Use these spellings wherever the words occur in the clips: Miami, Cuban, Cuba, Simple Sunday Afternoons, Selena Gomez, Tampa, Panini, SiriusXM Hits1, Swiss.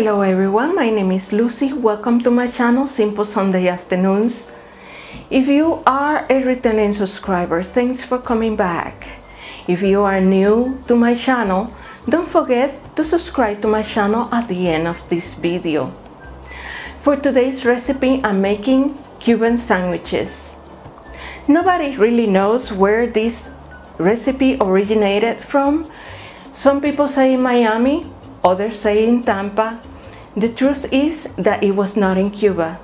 Hello everyone, my name is Lucy. Welcome to my channel Simple Sunday Afternoons. If you are a returning subscriber, thanks for coming back. If you are new to my channel, don't forget to subscribe to my channel at the end of this video. For today's recipe, I'm making Cuban sandwiches. Nobody really knows where this recipe originated from. Some people say in Miami, others say in Tampa. The truth is that it was not in Cuba.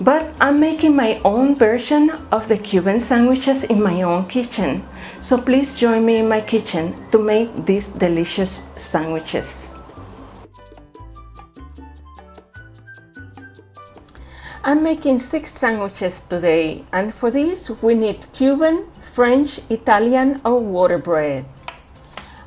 But I'm making my own version of the Cuban sandwiches in my own kitchen. So please join me in my kitchen to make these delicious sandwiches. I'm making 6 sandwiches today, and for this we need Cuban, French, Italian or water bread.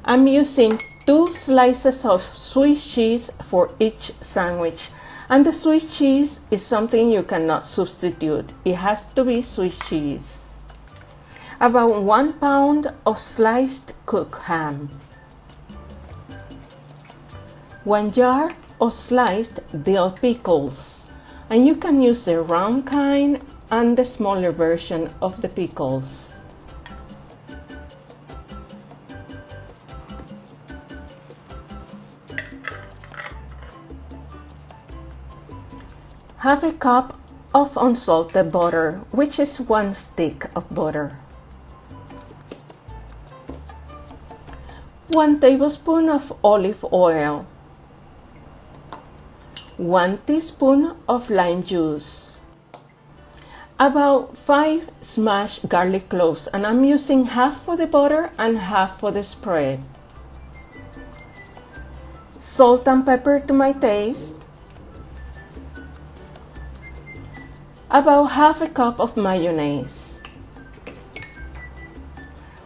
I'm using 2 slices of Swiss cheese for each sandwich, and the Swiss cheese is something you cannot substitute. It has to be Swiss cheese. About 1 pound of sliced cooked ham, 1 jar of sliced dill pickles, and you can use the round kind and the smaller version of the pickles. 1/2 cup of unsalted butter, which is 1 stick of butter, 1 tablespoon of olive oil, 1 teaspoon of lime juice, about 5 smashed garlic cloves, and I'm using 1/2 for the butter and 1/2 for the spread, salt and pepper to my taste, about 1/2 cup of mayonnaise,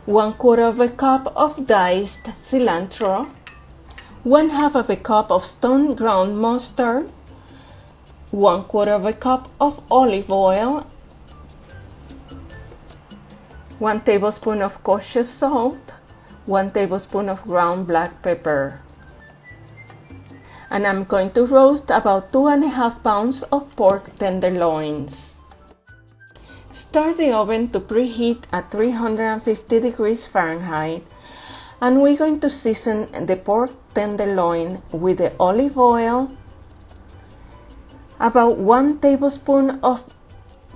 1/4 cup of diced cilantro, 1/2 cup of stone ground mustard, 1/4 cup of olive oil, 1 tablespoon of kosher salt, 1 tablespoon of ground black pepper. And I'm going to roast about 2.5 pounds of pork tenderloins. Start the oven to preheat at 350 degrees Fahrenheit, and we're going to season the pork tenderloin with the olive oil, about 1 tablespoon of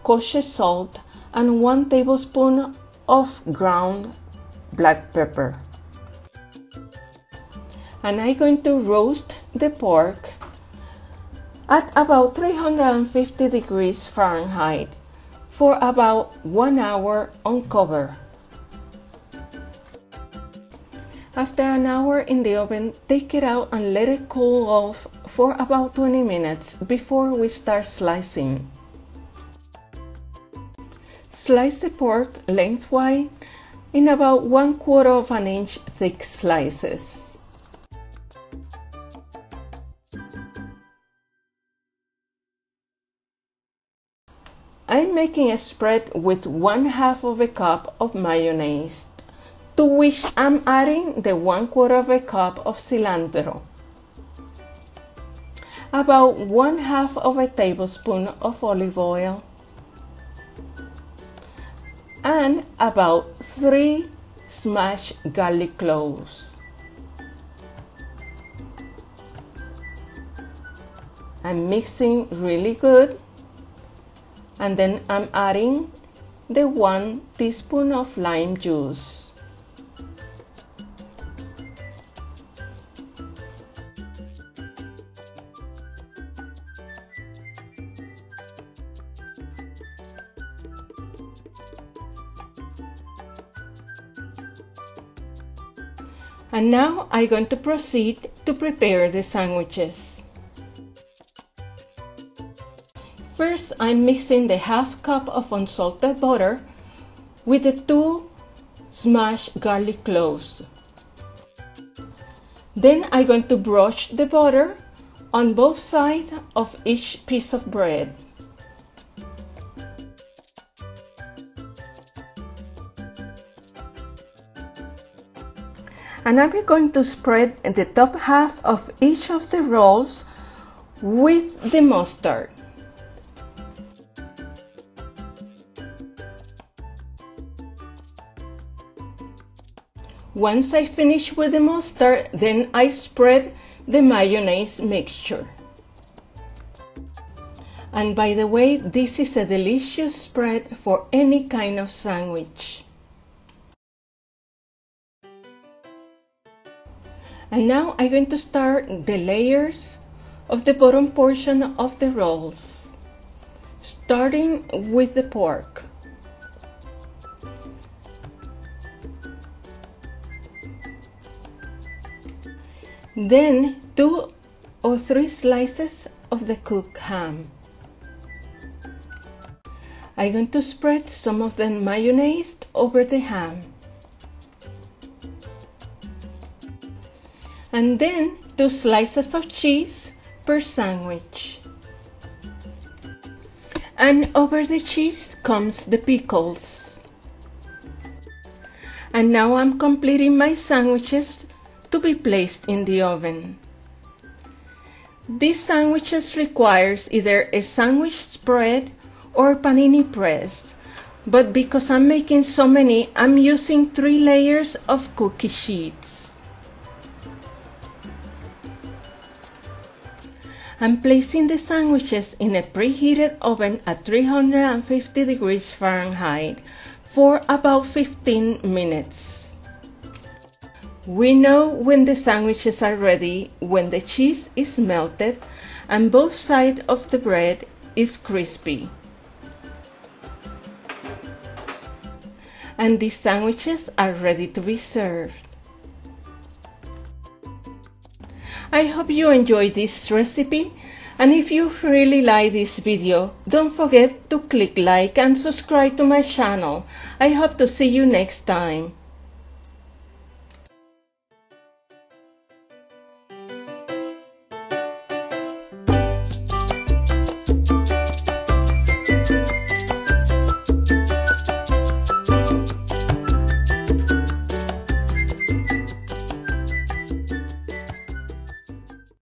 kosher salt, and 1 tablespoon of ground black pepper. And I'm going to roast the pork at about 350 degrees Fahrenheit for about 1 hour on cover. After 1 hour in the oven, take it out and let it cool off for about 20 minutes before we start slicing. Slice the pork lengthwise in about 1/4 inch thick slices. I'm making a spread with 1/2 cup of mayonnaise, to which I'm adding the 1/4 cup of cilantro, about 1/2 tablespoon of olive oil, and about 3 smashed garlic cloves. I'm mixing really good. And then I'm adding the 1 teaspoon of lime juice. And now I'm going to proceed to prepare the sandwiches. First, I'm mixing the 1/2 cup of unsalted butter with the 2 smashed garlic cloves. Then I'm going to brush the butter on both sides of each piece of bread. and I'm going to spread the top half of each of the rolls with the mustard. Once I finish with the mustard, then I spread the mayonnaise mixture. And by the way, this is a delicious spread for any kind of sandwich. And now I'm going to start the layers of the bottom portion of the rolls, starting with the pork. Then 2 or 3 slices of the cooked ham. I'm going to spread some of the mayonnaise over the ham. And then 2 slices of cheese per sandwich. And over the cheese comes the pickles. And now I'm completing my sandwiches to be placed in the oven. These sandwiches requires either a sandwich spread or panini press, but because I'm making so many, I'm using 3 layers of cookie sheets. I'm placing the sandwiches in a preheated oven at 350 degrees Fahrenheit for about 15 minutes. We know when the sandwiches are ready when the cheese is melted and both sides of the bread is crispy. And these sandwiches are ready to be served. I hope you enjoyed this recipe, and if you really like this video, don't forget to click like and subscribe to my channel. I hope to see you next time.